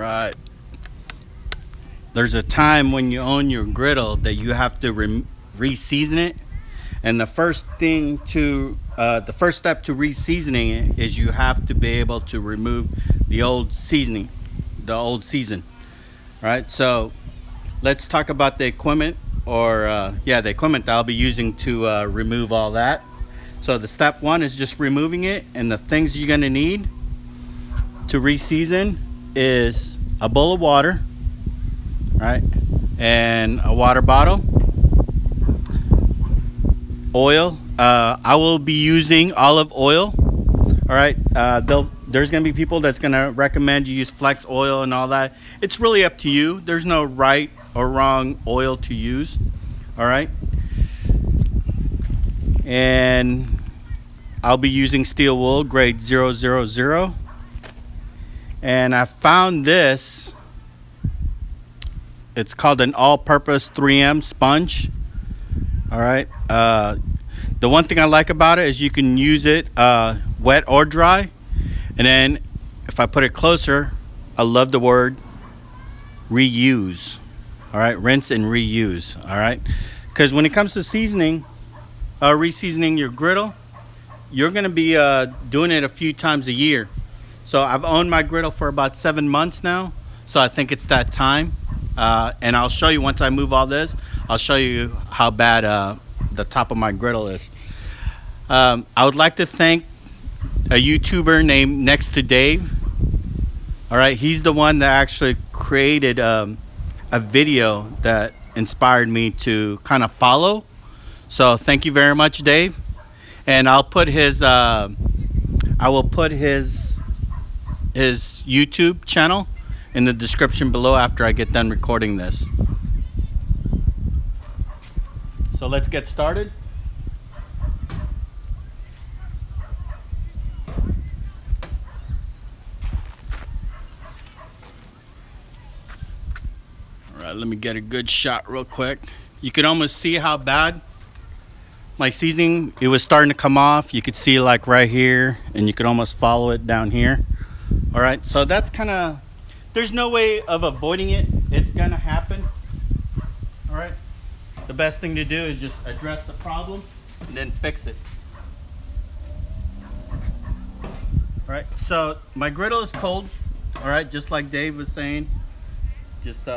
Right. There's a time when you own your griddle that you have to re-season it. And the first step to re-seasoning it is you have to be able to remove the old seasoning, the old season. Right, so let's talk about the equipment, or the equipment that I'll be using to remove all that. So the step one is just removing it, and the things you're gonna need to re-season is a bowl of water, right, and a water bottle. Oil, I will be using olive oil. All right, there's gonna be people that's gonna recommend you use flax oil and all that. It's really up to you. There's no right or wrong oil to use. All right, and I'll be using steel wool grade 000, and I found this. It's called an all-purpose 3M sponge. All right, the one thing I like about it is you can use it wet or dry. And then if I put it closer, I love the word reuse. All right, rinse and reuse. All right, because when it comes to seasoning, re-seasoning your griddle, you're gonna be doing it a few times a year. So I've owned my griddle for about 7 months now, so I think it's that time. And I'll show you, once I move all this, I'll show you how bad the top of my griddle is. I would like to thank a YouTuber named Next to Dave. All right, he's the one that actually created a video that inspired me to kind of follow. So thank you very much, Dave. And I'll put his, I will put his YouTube channel in the description below after I get done recording this. So let's get started. All right, let me get a good shot real quick. You could almost see how bad my seasoning, it was starting to come off. You could see like right here, and you could almost follow it down here. All right, so that's kind of, there's no way of avoiding it. It's gonna happen. All right, the best thing to do is just address the problem and then fix it. All right, so my griddle is cold. All right, just like Dave was saying, just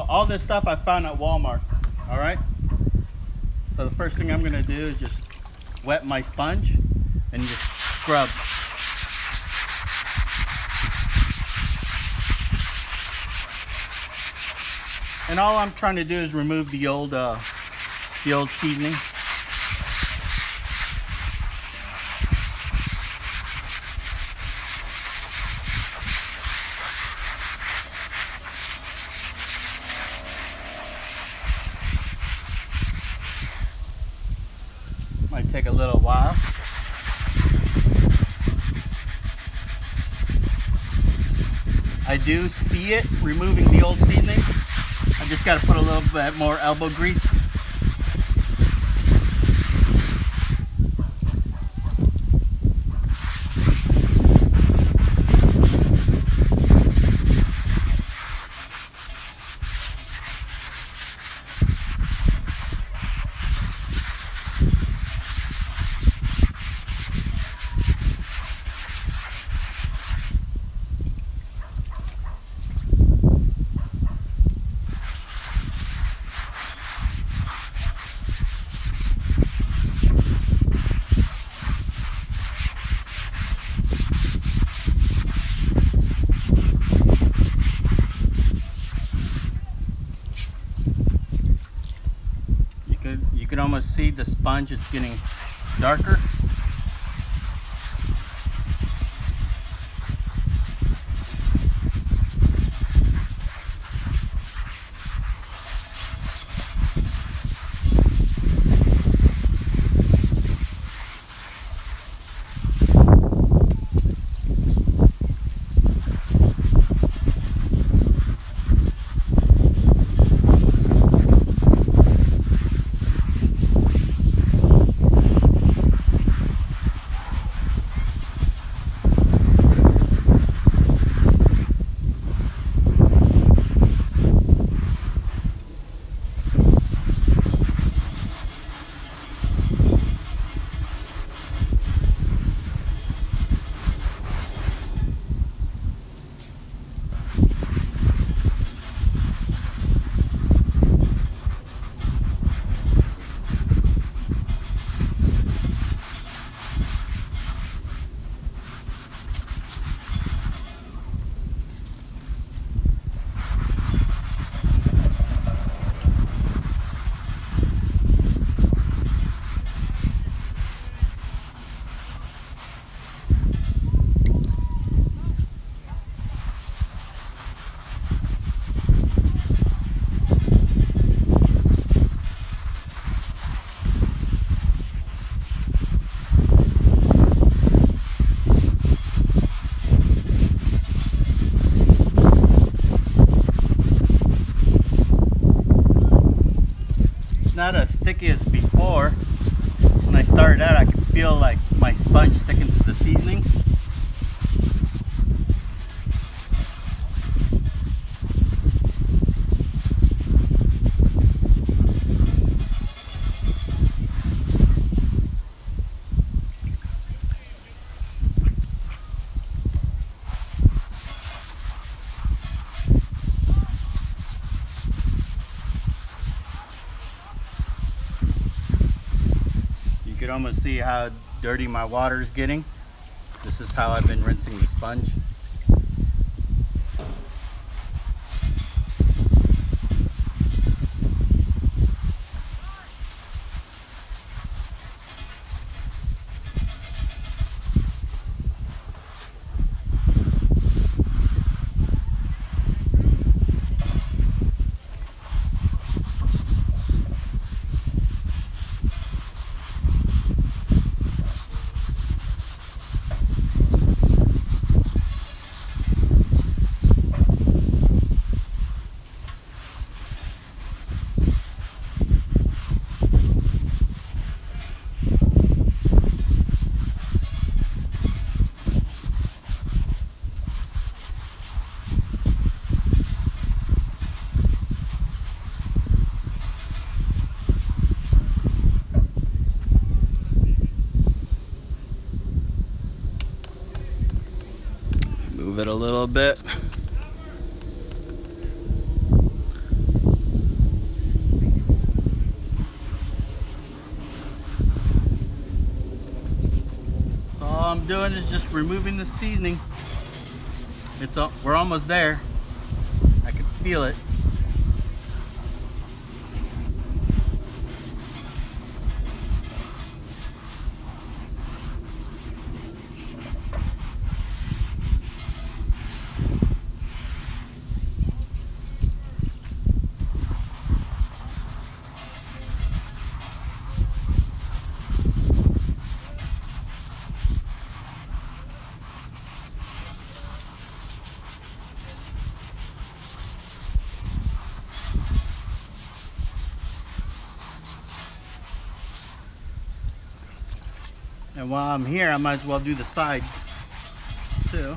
all this stuff I found at Walmart. All right, so the first thing I'm gonna do is just wet my sponge and just scrub. And all I'm trying to do is remove the old seasoning. Might take a little while. I do see it removing the old seasoning. I just got to put a little bit more elbow grease. You can almost see the sponge is getting darker. before, when I started out, I could feel like my sponge sticking to the seasoning. You can almost see how dirty my water is getting. This is how I've been rinsing the sponge. Move it a little bit. All I'm doing is just removing the seasoning. We're almost there. I can feel it. And while I'm here, I might as well do the sides too.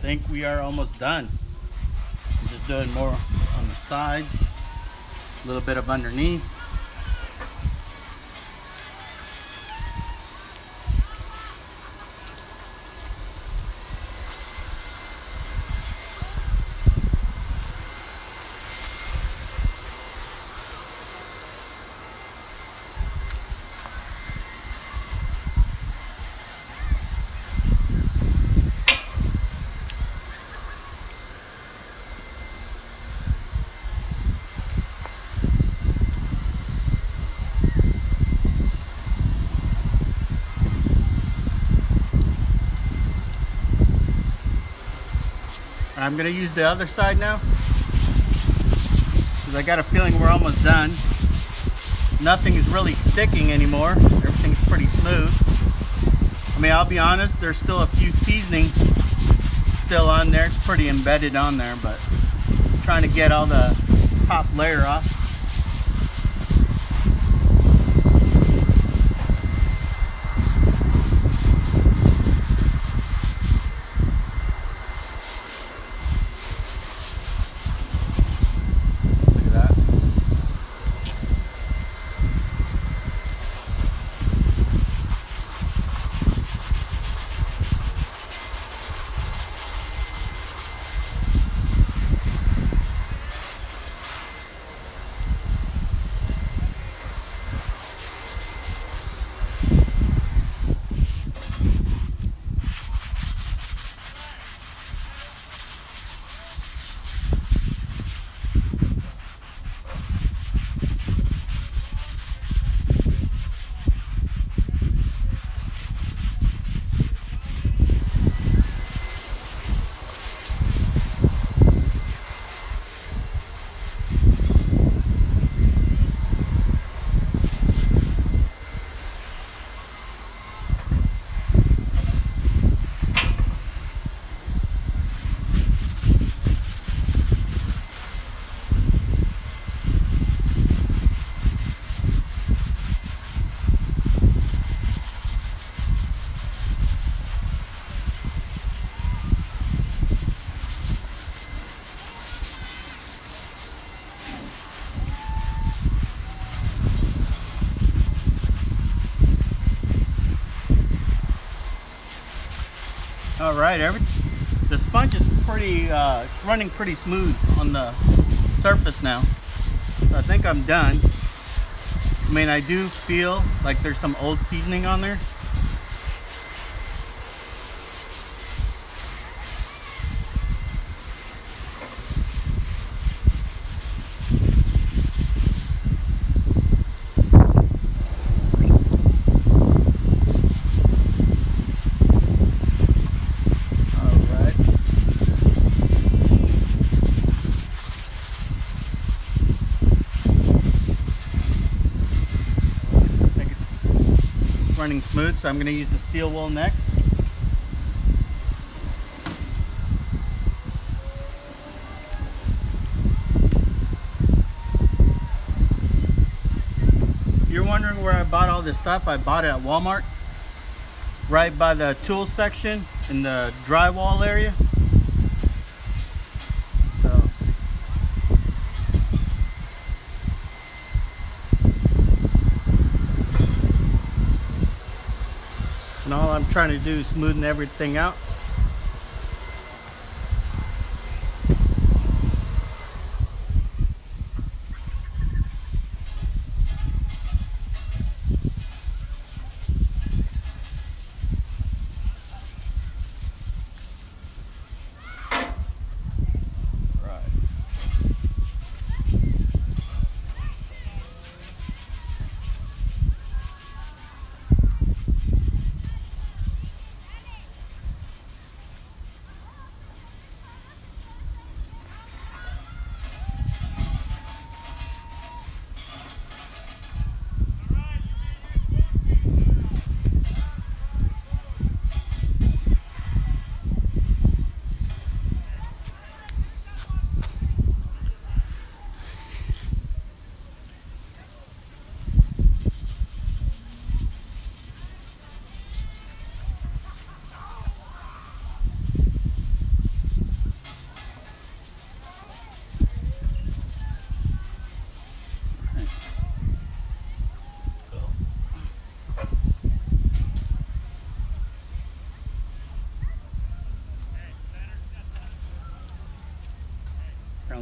I think we are almost done. I'm just doing more on the sides, a little bit of underneath. I'm gonna use the other side now because I got a feeling we're almost done. Nothing is really sticking anymore. Everything's pretty smooth. I mean, I'll be honest, there's still a few seasoning still on there. It's pretty embedded on there, but I'm trying to get all the top layer off. All right, the sponge is pretty, it's running pretty smooth on the surface now. So I think I'm done. I mean, I do feel like there's some old seasoning on there. Running smooth, so I'm going to use the steel wool next. If you're wondering where I bought all this stuff, I bought it at Walmart, right by the tool section in the drywall area. And all I'm trying to do is smoothen everything out.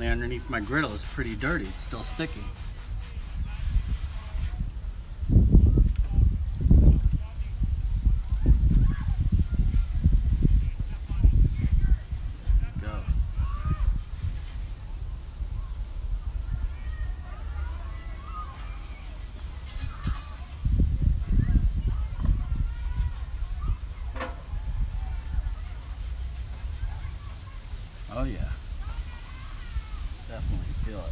Underneath my griddle is pretty dirty, it's still sticky. Go. Oh yeah. Definitely feel it.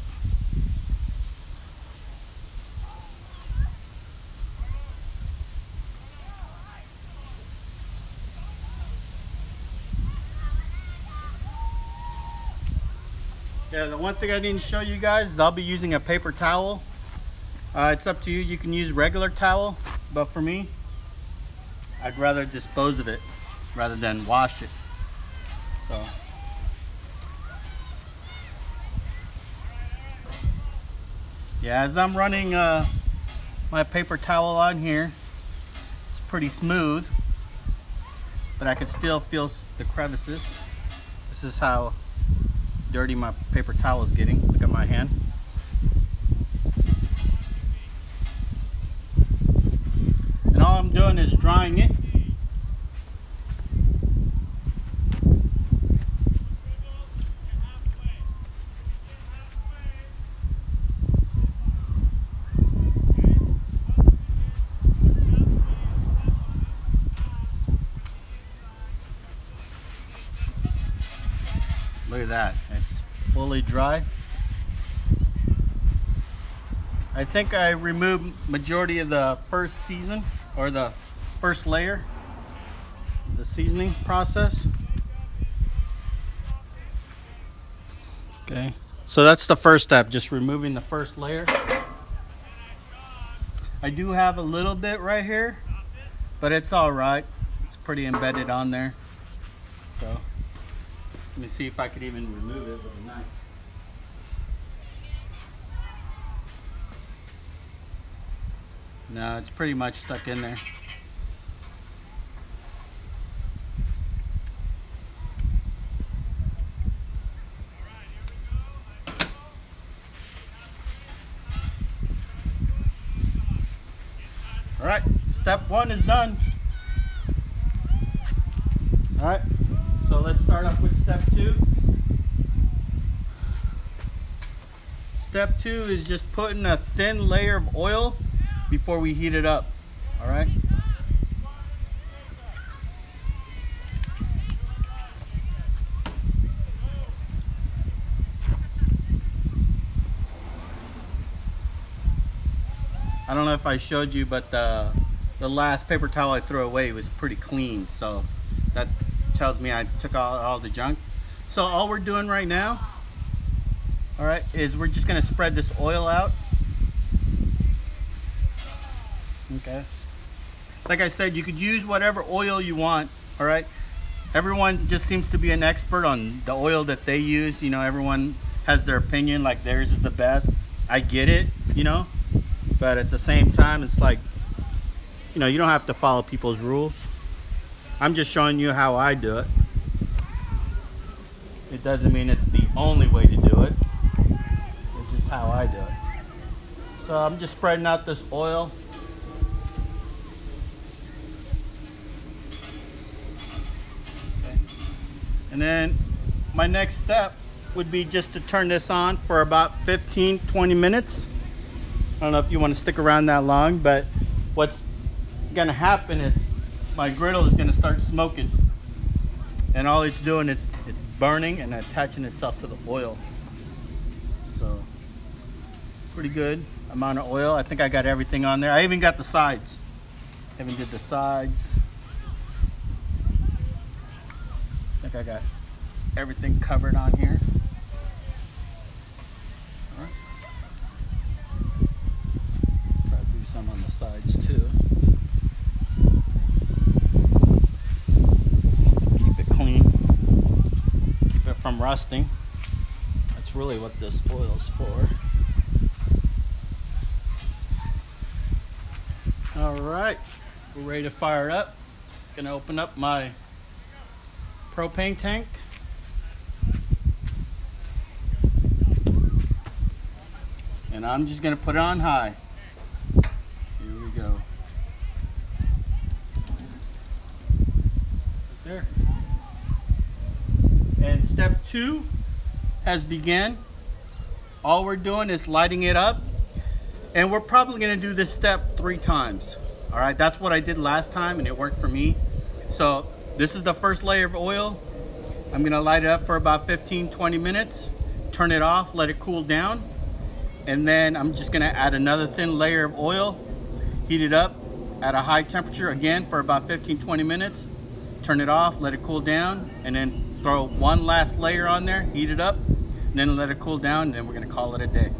Yeah, the one thing I didn't show you guys is I'll be using a paper towel. It's up to you. You can use regular towel, but for me, I'd rather dispose of it rather than wash it. So. Yeah, as I'm running my paper towel on here, it's pretty smooth, but I can still feel the crevices. This is how dirty my paper towel is getting. Look at my hand. And all I'm doing is drying it. Look at that, it's fully dry. I think I removed majority of the first season, or the first layer, the seasoning process. Okay, so that's the first step, just removing the first layer. I do have a little bit right here, but it's all right. It's pretty embedded on there, so. Let me see if I could even remove it with a knife. No, it's pretty much stuck in there. All right, step one is done. All right, so let's start off with step two. Step two is just putting a thin layer of oil before we heat it up, all right? I don't know if I showed you, but the last paper towel I threw away was pretty clean, so that tells me I took out all the junk. So all we're doing right now, all right, is we're just gonna spread this oil out. Okay. Like I said, you could use whatever oil you want, all right? Everyone just seems to be an expert on the oil that they use. You know, everyone has their opinion, like theirs is the best. I get it, you know? But at the same time, it's like, you know, you don't have to follow people's rules. I'm just showing you how I do it. It doesn't mean it's the only way to do it. It's just how I do it. So I'm just spreading out this oil. Okay. And then my next step would be just to turn this on for about 15, 20 minutes. I don't know if you want to stick around that long, but what's going to happen is my griddle is going to start smoking. And all it's doing is it's burning and attaching itself to the oil. So pretty good amount of oil. I think I got everything on there. I even got the sides. I even did the sides. I think I got everything covered on here. On the sides too. Keep it clean. Keep it from rusting. That's really what this oil's for. All right, we're ready to fire it up. Gonna open up my propane tank. And I'm just gonna put it on high. There. And step two has begun. All we're doing is lighting it up, and we're probably going to do this step 3 times. All right, that's what I did last time and it worked for me. So this is the first layer of oil. I'm going to light it up for about 15-20 minutes, turn it off, let it cool down, and then I'm just going to add another thin layer of oil, heat it up at a high temperature again for about 15-20 minutes. Turn it off, let it cool down, and then throw one last layer on there, heat it up, and then let it cool down, and then we're gonna call it a day.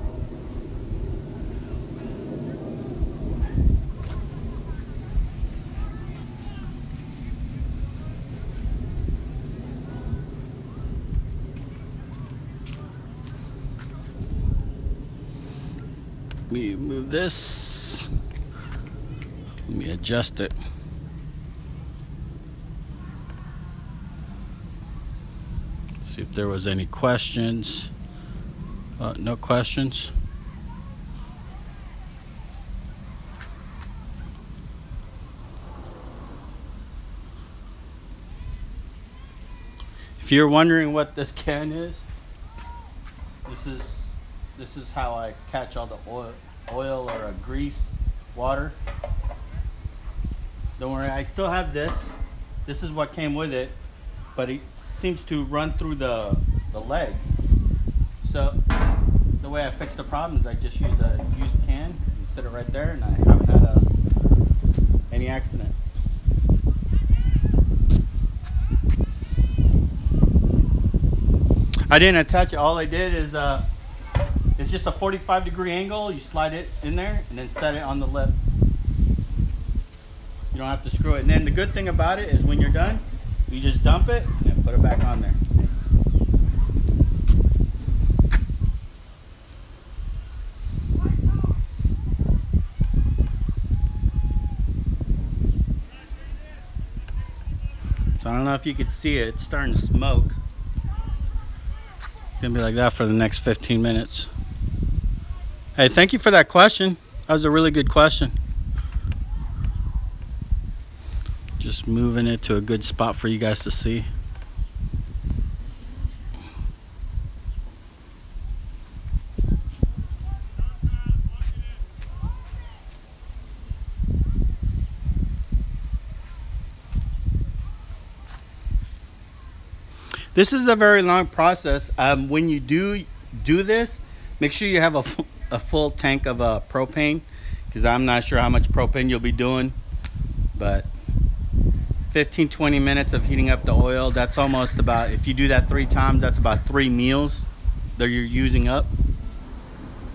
Let me move this, let me adjust it. See if there was any questions. No questions. If you're wondering what this can is, this is how I catch all the oil or grease, water. Don't worry, I still have this. This is what came with it, but it seems to run through the leg. So the way I fix the problem is I just use a used can and sit it right there, and I haven't had any accident. I didn't attach it. All I did is it's just a 45-degree angle. You slide it in there and then set it on the lip. You don't have to screw it. And then the good thing about it is when you're done, you just dump it and put it back on there. So I don't know if you could see it, it's starting to smoke. It's gonna be like that for the next 15 minutes. Hey, thank you for that question. That was a really good question. Just moving it to a good spot for you guys to see. This is a very long process. When you do this, make sure you have a full tank of propane, because I'm not sure how much propane you'll be doing, but 15-20 minutes of heating up the oil, that's almost about, if you do that 3 times, that's about 3 meals that you're using up.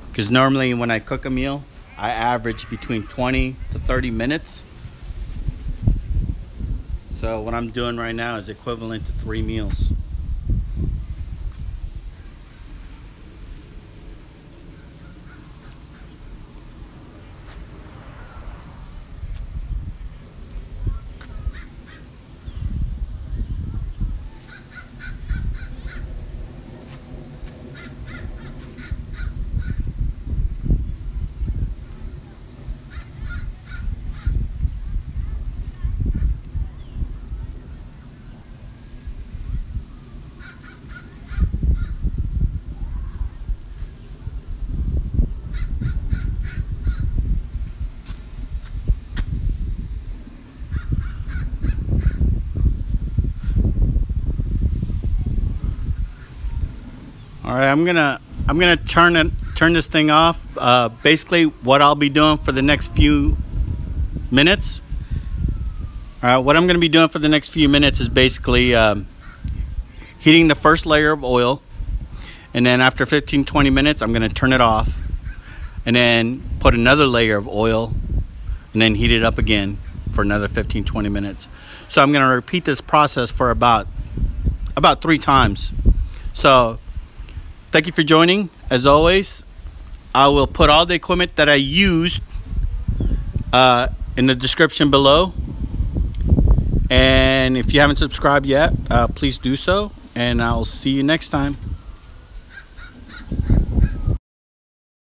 Because normally when I cook a meal, I average between 20 to 30 minutes. So what I'm doing right now is equivalent to 3 meals. All right, I'm gonna turn this thing off. Basically, what I'll be doing for the next few minutes. All right, what I'm gonna be doing for the next few minutes is basically heating the first layer of oil, and then after 15-20 minutes, I'm gonna turn it off, and then put another layer of oil, and then heat it up again for another 15-20 minutes. So I'm gonna repeat this process for about 3 times. So. Thank you for joining. As always, I will put all the equipment that I used in the description below. And if you haven't subscribed yet, please do so. And I'll see you next time.